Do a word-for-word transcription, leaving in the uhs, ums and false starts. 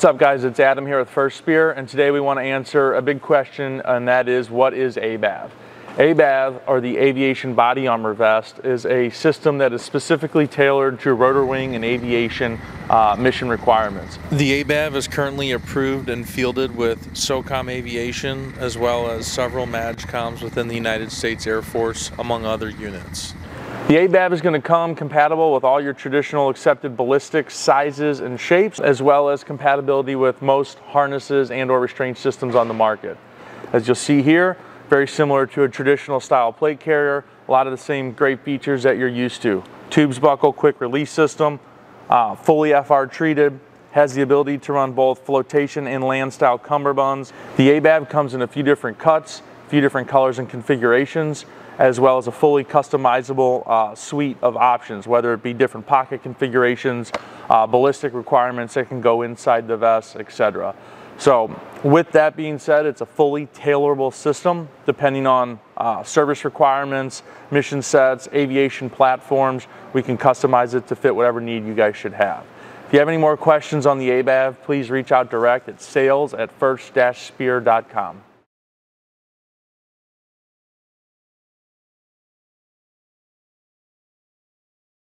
What's up guys, it's Adam here with First Spear, and today we want to answer a big question, and that is, what is A B A V? A B A V, or the Aviation Body Armor Vest, is a system that is specifically tailored to rotor wing and aviation uh, mission requirements. The A B A V is currently approved and fielded with SOCOM Aviation, as well as several MAGCOMs within the United States Air Force, among other units. The A B A V is going to come compatible with all your traditional accepted ballistics, sizes, and shapes, as well as compatibility with most harnesses and or restraint systems on the market. As you'll see here, very similar to a traditional style plate carrier, a lot of the same great features that you're used to. Tubes buckle, quick release system, uh, fully F R treated, has the ability to run both flotation and land style cummerbunds. The A B A V comes in a few different cuts, few different colors and configurations, as well as a fully customizable uh, suite of options, whether it be different pocket configurations, uh, ballistic requirements that can go inside the vest, et cetera. So with that being said, it's a fully tailorable system depending on uh, service requirements, mission sets, aviation platforms. We can customize it to fit whatever need you guys should have. If you have any more questions on the A B A V, please reach out direct at sales at first spear dot com.